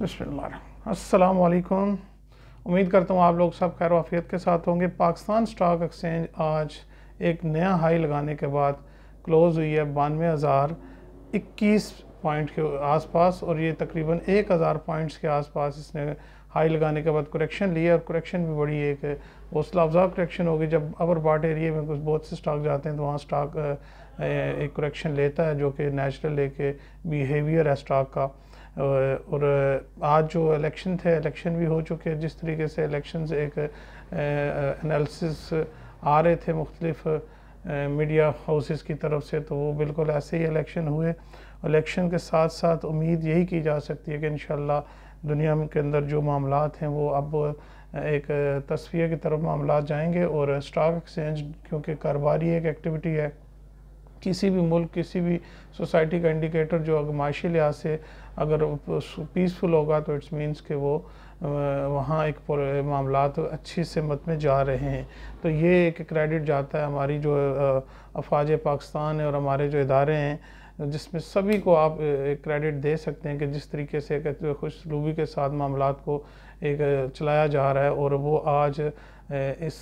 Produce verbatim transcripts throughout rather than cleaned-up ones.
बिस्मिल्लाह, अस्सलाम वालेकुम। उम्मीद करता हूँ आप लोग सब खैर वाफियत के साथ होंगे। पाकिस्तान स्टॉक एक्सचेंज आज एक नया हाई लगाने के बाद क्लोज़ हुई है बानवे हज़ार इक्कीस पॉइंट के आसपास, और ये तकरीबन एक हज़ार पॉइंट्स के आसपास इसने हाई लगाने के बाद करेक्शन लिया, और करेक्शन भी बड़ी एक हौसला अफजा करेक्शन होगी। जब अपर पार्ट एरिया में कुछ बहुत से स्टॉक जाते हैं तो वहाँ स्टॉक एक करेक्शन लेता है, जो कि नेचुरल एक बिहेवियर है स्टॉक का। और आज जो इलेक्शन थे, इलेक्शन भी हो चुके हैं, जिस तरीके से इलेक्शन एक एनालिसिस आ रहे थे मुख्तलिफ मीडिया हाउसेस की तरफ से, तो वो बिल्कुल ऐसे ही इलेक्शन हुए। इलेक्शन के साथ साथ उम्मीद यही की जा सकती है कि इंशाल्लाह दुनिया के अंदर जो मामलात हैं वो अब एक तस्फिया की तरफ मामलात जाएंगे, और स्टॉक एक्सचेंज क्योंकि कारोबारी एक एक्टिविटी है, किसी भी मुल्क किसी भी सोसाइटी का इंडिकेटर जो माशी लिहाज से अगर पीसफुल होगा तो इट्स मीन्स कि वो वहाँ एक मामला तो अच्छी सिमत में जा रहे हैं। तो ये एक क्रेडिट जाता है हमारी जो अफवाज पाकिस्तान है और हमारे जो इदारे हैं, जिसमें सभी को आप एक क्रेडिट दे सकते हैं कि जिस तरीके से एक खुशरूबी के साथ मामला को एक चलाया जा रहा है, और वो आज इस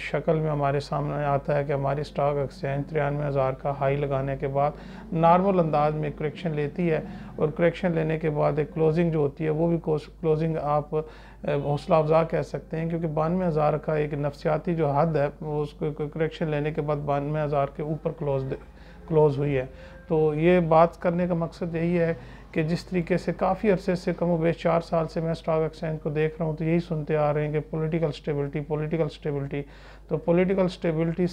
शक्ल में हमारे सामने आता है कि हमारी स्टॉक एक्सचेंज तिरानवे हज़ार का हाई लगाने के बाद नॉर्मल अंदाज में करेक्शन लेती है, और करेक्शन लेने के बाद एक क्लोजिंग जो होती है वो भी क्लोजिंग आप हौसला अफजा कह सकते हैं, क्योंकि बानवे हज़ार का एक नफसियाती जो हद है वो उसको करेक्शन लेने के बाद बानवे हज़ार के ऊपर क्लोज क्लोज़ हुई है। तो ये बात करने का मकसद यही है कि जिस तरीके से काफ़ी अरसे से कम बेश चार साल से मैं स्टॉक एक्सचेंज को देख रहा हूँ तो यही सुनते आ रहे हैं कि पॉलिटिकल स्टेबिलिटी पॉलिटिकल स्टेबिलिटी तो पॉलिटिकल स्टेबिलिटी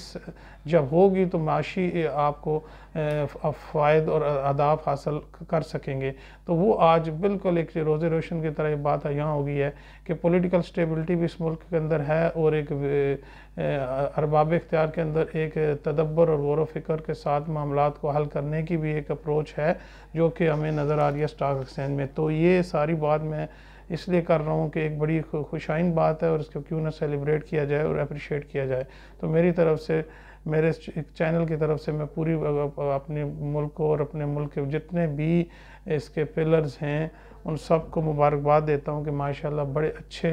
जब होगी तो माशी आपको फ़ायद और अदाब हासिल कर सकेंगे। तो वो आज बिल्कुल एक रोज़े रोशन की तरह बात यहाँ हो गई है कि पॉलिटिकल स्टेबिलिटी भी इस मुल्क के अंदर है, और एक अरबाब इख्तियार के अंदर एक तदब्बर और गौर व फिक्र के साथ मामलात को हल करने की भी एक अप्रोच है जो कि हमें नज़र आ रही है स्टॉक एक्सचेंज में। तो ये सारी बात मैं इसलिए कर रहा हूँ कि एक बड़ी खुशाइन बात है और इसको क्यों ना सेलिब्रेट किया जाए और अप्रिशिएट किया जाए। तो मेरी तरफ से मेरे चैनल की तरफ से मैं पूरी अपने मुल्क को और अपने मुल्क के जितने भी इसके पिलर्स हैं उन सब को मुबारकबाद देता हूँ कि माशाल्लाह बड़े अच्छे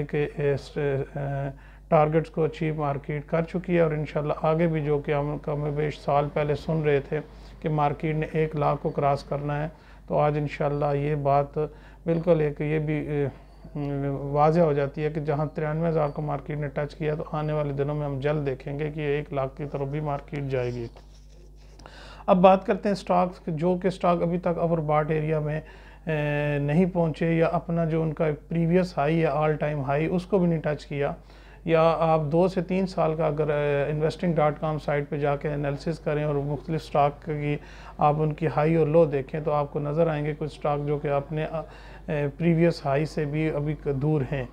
एक टारगेट्स को अचीव मार्केट कर चुकी है, और इंशाल्लाह आगे भी जो कि हम कम बेश साल पहले सुन रहे थे कि मार्केट ने एक लाख को क्रॉस करना है, तो आज इंशाल्लाह ये बात बिल्कुल एक ये भी वाज़ह हो जाती है कि जहाँ तिरानवे हज़ार को मार्केट ने टच किया तो आने वाले दिनों में हम जल्द देखेंगे कि एक लाख की तरफ भी मार्केट जाएगी। अब बात करते हैं स्टॉक्स, जो कि स्टॉक अभी तक अवर बॉट एरिया में नहीं पहुँचे या अपना जो उनका प्रीवियस हाई या ऑल टाइम हाई उसको भी नहीं टच किया, या आप दो से तीन साल का अगर इन्वेस्टिंग डॉट कॉम साइट पर जाकर एनालिसिस करें और मुख्तलिफ स्टॉक की आप उनकी हाई और लो देखें तो आपको नज़र आएंगे कुछ स्टॉक जो कि अपने प्रीवियस हाई से भी अभी दूर हैं।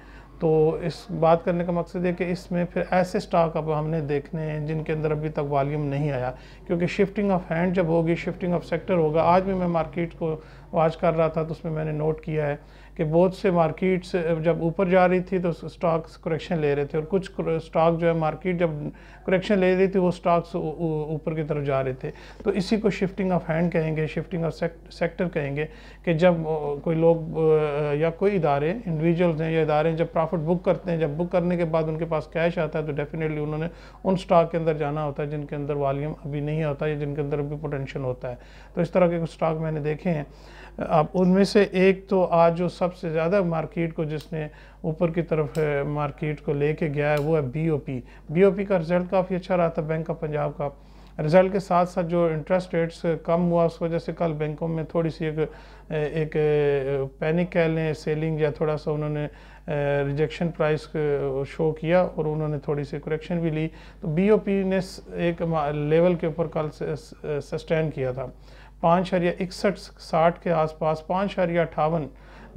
तो इस बात करने का मकसद है कि इसमें फिर ऐसे स्टॉक अब हमने देखने हैं जिनके अंदर अभी तक वॉल्यूम नहीं आया, क्योंकि शिफ्टिंग ऑफ हैंड जब होगी, शिफ्टिंग ऑफ सेक्टर होगा। आज भी मैं मार्केट को वॉच कर रहा था तो उसमें मैंने नोट किया है कि बहुत से मार्केट्स जब ऊपर जा रही थी तो स्टॉक्स करेक्शन ले रहे थे, और कुछ स्टॉक जो है मार्केट जब करेक्शन ले रही थी वो स्टॉक्स ऊपर की तरफ जा रहे थे। तो इसी को शिफ्टिंग ऑफ हैंड कहेंगे, शिफ्टिंग ऑफ सेक्टर कहेंगे, कि जब कोई लोग या कोई इदारे इंडिविजुअल्स हैं या इदारे जब प्रॉफिट बुक करते हैं, जब बुक करने के बाद उनके पास कैश आता है तो डेफिनेटली उन्होंने उन स्टॉक के अंदर जाना होता है जिनके अंदर वॉल्यूम अभी नहीं होता या जिनके अंदर अभी पोटेंशियल होता है। तो इस तरह के कुछ स्टॉक मैंने देखे हैं। अब उनमें से एक तो आज जो सबसे ज़्यादा मार्केट को जिसने ऊपर की तरफ मार्केट को लेके गया है वो है B O P. B O P का रिज़ल्ट काफ़ी अच्छा रहा था, बैंक ऑफ पंजाब का रिज़ल्ट के साथ साथ जो इंटरेस्ट रेट्स कम हुआ उस वजह से कल बैंकों में थोड़ी सी एक एक पैनिक कह लें सेलिंग या थोड़ा सा उन्होंने रिजेक्शन प्राइस शो किया और उन्होंने थोड़ी सी करेक्शन भी ली। तो बी ओ पी ने एक लेवल के ऊपर कल सस्टेन किया था पाँच शरिया इकसठ साठ के आसपास, पाँच शरिया अट्ठावन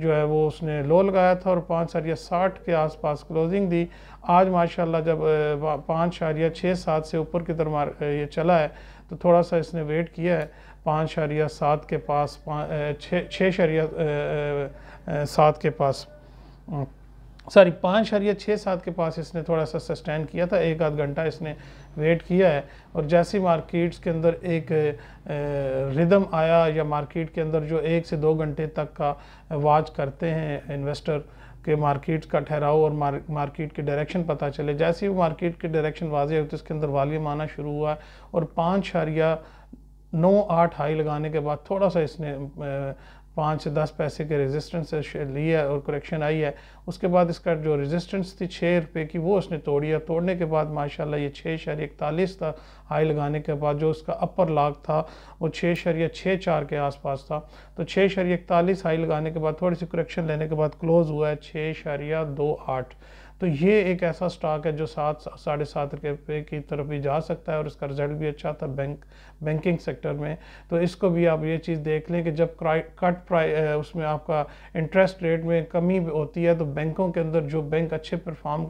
जो है वो उसने लो लगाया था और पाँच शरिया साठ के आसपास क्लोजिंग दी। आज माशाल्लाह जब पाँच शरिया छः सात से ऊपर की तरफ ये चला है तो थोड़ा सा इसने वेट किया है, पाँच शरिया सात के पास, छः शरिया सात के पास। सॉरी पाँच शरीय छः सात के पास इसने थोड़ा सा सस्टेन किया था, एक आध घंटा इसने वेट किया है। और जैसी मार्केट्स के अंदर एक रिदम आया या मार्केट के अंदर जो एक से दो घंटे तक का वॉच करते हैं इन्वेस्टर के मार्केट्स का ठहराव और मार, मार्केट के डायरेक्शन पता चले, जैसे ही मार्केट के डायरेक्शन वाजे हुए तो इसके अंदर वॉल्यूम आना शुरू हुआ और पाँच शरिया नौ आठ हाई लगाने के बाद थोड़ा सा इसने पाँच से दस पैसे के रेजिस्टेंस लिया और करेक्शन आई है। उसके बाद इसका जो रेजिस्टेंस थी छः रुपये की वो उसने तोड़ी है, तोड़ने के बाद माशाल्लाह ये छः शरिया इकतालीस था हाई लगाने के बाद, जो उसका अपर लाग था वो छः शरिया छः चार के आसपास था। तो छः शरिया इकतालीस हाई लगाने के बाद थोड़ी सी करेक्शन लेने के बाद क्लोज़ हुआ है छः शरिया दो आठ। तो ये एक ऐसा स्टॉक है जो सात साढ़े सात रुपये की तरफ भी जा सकता है और इसका रिजल्ट भी अच्छा था बैंक बैंकिंग सेक्टर में। तो इसको भी आप ये चीज़ देख लें कि जब कट प्राइस उसमें आपका इंटरेस्ट रेट में कमी होती है तो बैंकों के अंदर जो बैंक अच्छे परफॉर्म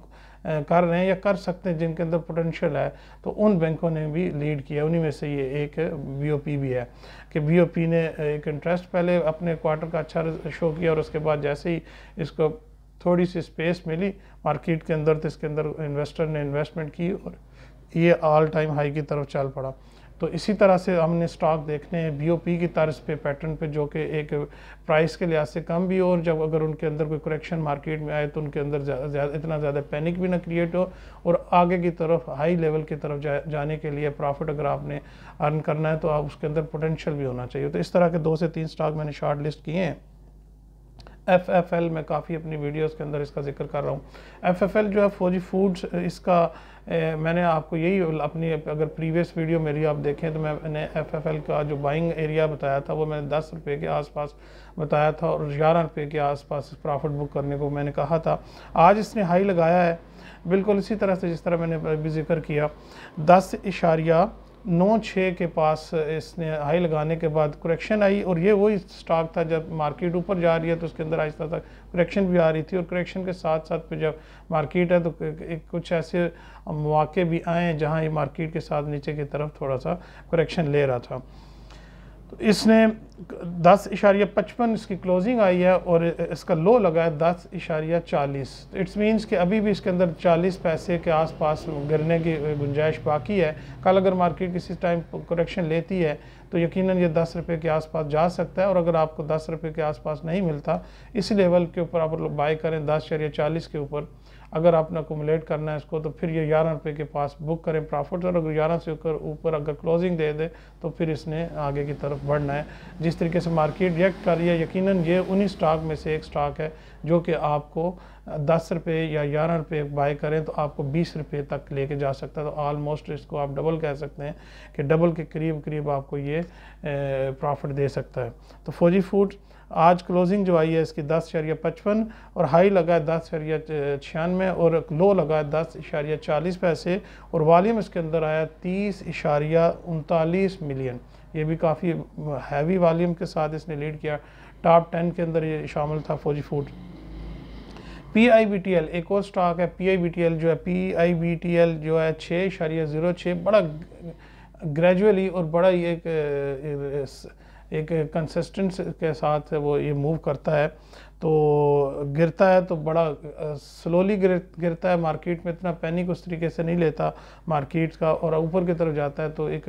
कर रहे हैं या कर सकते हैं जिनके अंदर पोटेंशियल है तो उन बैंकों ने भी लीड किया। उन्हीं में से ये एक बीओपी भी है कि बीओपी ने एक इंटरेस्ट पहले अपने क्वार्टर का अच्छा शो किया और उसके बाद जैसे ही इसको थोड़ी सी स्पेस मिली मार्केट के अंदर तो इसके अंदर इन्वेस्टर ने इन्वेस्टमेंट की और ये ऑल टाइम हाई की तरफ चल पड़ा। तो इसी तरह से हमने स्टॉक देखने हैं बीओपी की तर्ज पे पैटर्न पे, जो कि एक प्राइस के लिहाज से कम भी हो और जब अगर उनके अंदर कोई करेक्शन मार्केट में आए तो उनके अंदर ज्यादा जा, इतना ज़्यादा पैनिक भी ना क्रिएट हो और आगे की तरफ हाई लेवल की तरफ जा, जाने के लिए प्रॉफिट अगर आपने अर्न करना है तो आप उसके अंदर पोटेंशियल भी होना चाहिए। तो इस तरह के दो से तीन स्टॉक मैंने शॉर्ट लिस्ट किए हैं। एफ एफ एल मैं काफ़ी अपनी वीडियोस के अंदर इसका जिक्र कर रहा हूँ। एफ एफ एल जो है फौजी फूड्स, इसका ए, मैंने आपको यही अपनी अगर प्रीवियस वीडियो मेरी आप देखें तो मैंने एफ एफ एल का जो बाइंग एरिया बताया था वो मैंने दस रुपये के आसपास बताया था और ग्यारह रुपये के आसपास प्रॉफिट बुक करने को मैंने कहा था। आज इसने हाई लगाया है बिल्कुल इसी तरह से जिस तरह मैंने अभी जिक्र किया, दस इशारिया नौ छः के पास इसने हाई लगाने के बाद करेक्शन आई और ये वही स्टॉक था जब मार्केट ऊपर जा रही है तो उसके अंदर आहिस्ता तक करेक्शन भी आ रही थी और करेक्शन के साथ साथ पे जब मार्केट है तो कुछ ऐसे मौके भी आए हैं जहाँ ये मार्केट के साथ नीचे की तरफ थोड़ा सा करेक्शन ले रहा था। तो इसने दस इशारिया पचपन इसकी क्लोजिंग आई है और इसका लो लगा है दस इशारिया चालीस। इट्स मीन्स कि अभी भी इसके अंदर चालीस पैसे के आसपास गिरने की गुंजाइश बाकी है। कल अगर मार्केट किसी टाइम करेक्शन लेती है तो यकीनन ये दस रुपये के आसपास जा सकता है और अगर आपको दस रुपये के आसपास नहीं मिलता इस लेवल के ऊपर आप लोग बाई करें दस शरिया चालीस के ऊपर, अगर आपने अकोमोडेट करना है इसको तो फिर ये ग्यारह रुपये के पास बुक करें प्रॉफिट और अगर ग्यारह से ऊपर ऊपर अगर क्लोजिंग दे दे तो फिर इसने आगे की तरफ बढ़ना है। जिस तरीके से मार्केट रिएक्ट कर रही है यकीनन ये उन्हीं स्टॉक में से एक स्टॉक है जो कि आपको दस रुपये या ग्यारह रुपये बाय करें तो आपको बीस रुपये तक लेके जा सकता है। तो ऑलमोस्ट इसको आप डबल कह सकते हैं कि डबल के करीब करीब आपको ये प्रॉफिट दे सकता है। तो फौजी फूड आज क्लोजिंग जो आई है इसकी दस शरिया पचपन और हाई लगा है दस शरिया छियानवे और लो लगा है दस इशारिया चालीस पैसे और वॉल्यूम इसके अंदर आया तीस इशारिया उनतालीस मिलियन। ये भी काफ़ी हैवी वॉल्यूम के साथ इसने लीड किया, टॉप टेन के अंदर ये शामिल था Fauji food. P I B T L एक और स्टॉक है, P I B T L जो है P I B T L जो है छः शरिया ज़ीरो छः बड़ा ग्रेजुअली और बड़ा ही एक, एक एक कंसिस्टेंस के साथ वो ये मूव करता है। तो गिरता है तो बड़ा स्लोली गिर गिरता है, मार्केट में इतना पैनिक उस तरीके से नहीं लेता मार्केट का और ऊपर की तरफ जाता है। तो एक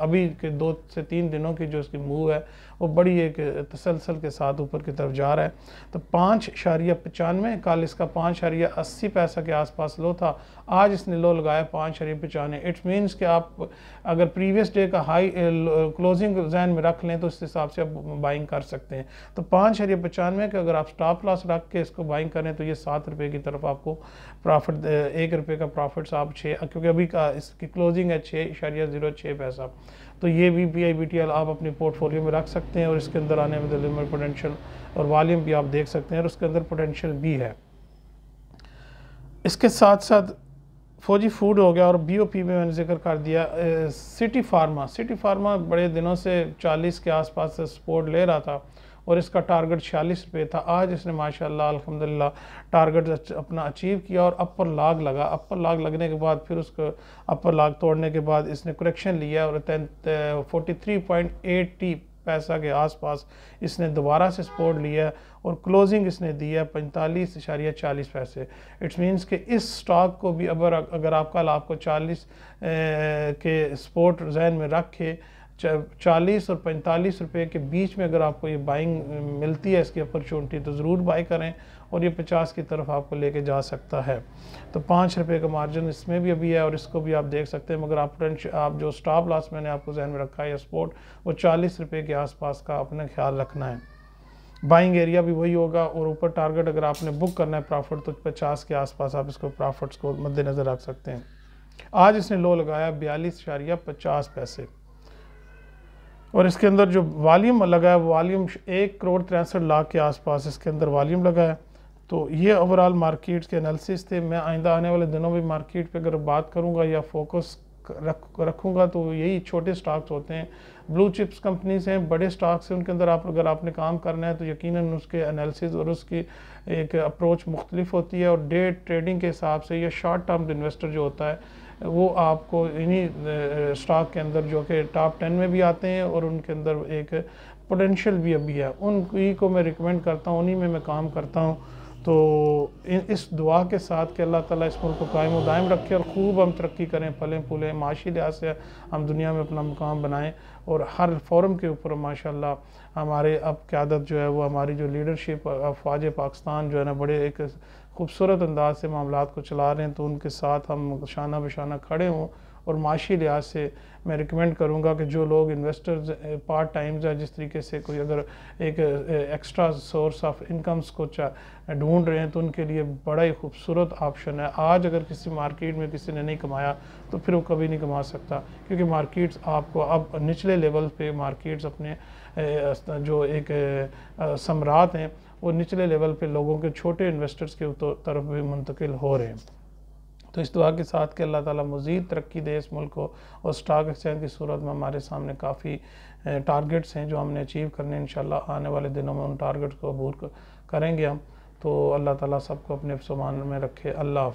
अभी के दो से तीन दिनों की जो इसकी मूव है वो बड़ी एक तसलसल के साथ ऊपर की तरफ जा रहा है। तो पाँच शरिया पचानवे, कल इसका पाँच शरिया अस्सी पैसा के आसपास लो था, आज इसने लो लगाया पाँच शरिया पचानवे। इट्स मीन्स कि आप अगर प्रीवियस डे का हाई क्लोजिंग जहन में रख लें तो उस हिसाब से आप बाइंग कर सकते हैं। तो पाँच शरिया पचानवे के अगर आप स्टॉप लॉस रख के इसको बाइंग करें तो ये सात रुपये की तरफ आपको प्रॉफिट, एक रुपये का प्रॉफिट आप छः, क्योंकि अभी का इसकी क्लोजिंग है छः शरिया ज़ीरो छः पैसा। तो ये भी P I B T L आप अपने पोर्टफोलियो में रख सकते हैं और इसके अंदर आने में पोटेंशियल और वॉल्यूम भी आप देख सकते हैं और उसके अंदर पोटेंशियल भी है। इसके साथ साथ फौजी फूड हो गया और बीओपी में मैंने जिक्र कर दिया। A, Citi Pharma, Citi Pharma बड़े दिनों से चालीस के आसपास से सपोर्ट ले रहा था और इसका टारगेट छियालीस रुपये था। आज इसने माशाल्लाह अल्हम्दुलिल्लाह टारगेट अपना अचीव किया और अपर लाग लगा, अपर लाग लगने के बाद फिर उसको अपर लाग तोड़ने के बाद इसने करेक्शन लिया और फोर्टी थ्री पॉइंट एटी पैसा के आसपास इसने दोबारा से सपोर्ट लिया और क्लोजिंग इसने दिया पैंतालीस इशारिया चालीस पैसे। इट्स मीन्स कि इस स्टॉक को भी अगर अगर आप कल आपको चालीस के सपोर्ट जहन में रख के चालीस और पैंतालीस रुपए के बीच में अगर आपको ये बाइंग मिलती है इसकी अपॉर्चुनिटी तो ज़रूर बाई करें और ये पचास की तरफ आपको लेके जा सकता है। तो पाँच रुपए का मार्जिन इसमें भी अभी है और इसको भी आप देख सकते हैं, मगर आप आप जो स्टॉप लॉस मैंने आपको जहन में रखा है या सपोर्ट वो चालीस रुपए के आसपास का अपने ख्याल रखना है। बाइंग एरिया भी वही होगा और ऊपर टारगेट अगर आपने बुक करना है प्रॉफिट तो पचास के आसपास आप इसको प्रॉफिट्स को मद्देनज़र रख सकते हैं। आज इसने लो लगाया बयालीस इशारिया पचास पैसे और इसके अंदर जो वॉल्यूम लगा है वॉल्यूम एक करोड़ तिरसठ लाख के आसपास इसके अंदर वॉल्यूम लगा है। तो ये ओवरऑल मार्केट्स के एनालिसिस थे। मैं आइंदा आने वाले दिनों में मार्केट पे अगर बात करूंगा या फोकस रख रखूँगा तो यही छोटे स्टॉक्स होते हैं, ब्लू चिप्स कंपनीज हैं, बड़े स्टॉक्स हैं, उनके अंदर आप अगर आपने काम करना है तो यकीनन उसके एनालिसिस और उसकी एक अप्रोच मुख्तलिफ होती है और डे ट्रेडिंग के हिसाब से या शॉर्ट टर्म इन्वेस्टर जो होता है वो आपको इन्हीं स्टॉक के अंदर जो कि टॉप टेन में भी आते हैं और उनके अंदर एक पोटेंशियल भी अभी है उनकी को मैं रिकमेंड करता हूँ, उन्हीं में मैं काम करता हूँ। तो इस दुआ के साथ कि अल्लाह ताला इस मुल्क को कायम और दायम रखे और खूब हम तरक्की करें, फलें फूलें, माशी लिहाज से हम दुनिया में अपना मुकाम बनाएं और हर फोरम के ऊपर माशाल्लाह हमारे अब क़यादत जो है वो हमारी जो लीडरशिप अफवाज पाकिस्तान जो है ना बड़े एक खूबसूरत अंदाज से मामलात को चला रहे हैं तो उनके साथ हम शाना बशाना खड़े हों। और माशी लिहाज से मैं रिकमेंड करूंगा कि जो लोग इन्वेस्टर्स पार्ट टाइम्स या जिस तरीके से कोई अगर एक एक्स्ट्रा सोर्स ऑफ इनकम्स को ढूंढ रहे हैं तो उनके लिए बड़ा ही खूबसूरत ऑप्शन है। आज अगर किसी मार्केट में किसी ने नहीं कमाया तो फिर वो कभी नहीं कमा सकता क्योंकि मार्केट्स आपको अब निचले लेवल पे मार्केट्स अपने जो एक सम्राट हैं वो निचले लेवल पे लोगों के छोटे इन्वेस्टर्स के तरफ भी मुंतकिल हो रहे हैं। तो इस दुआ के साथ कि अल्लाह ताला मज़ीद तरक्की दे इस मुल्क को और स्टॉक एक्सचेंज की सूरत में हमारे सामने काफ़ी टारगेट्स हैं जो हमने अचीव करने हैं, इंशाल्लाह आने वाले दिनों में उन टारगेट्स को अबूर करेंगे हम। तो अल्लाह ताला सबको अपने सामान में रखे। अल्लाह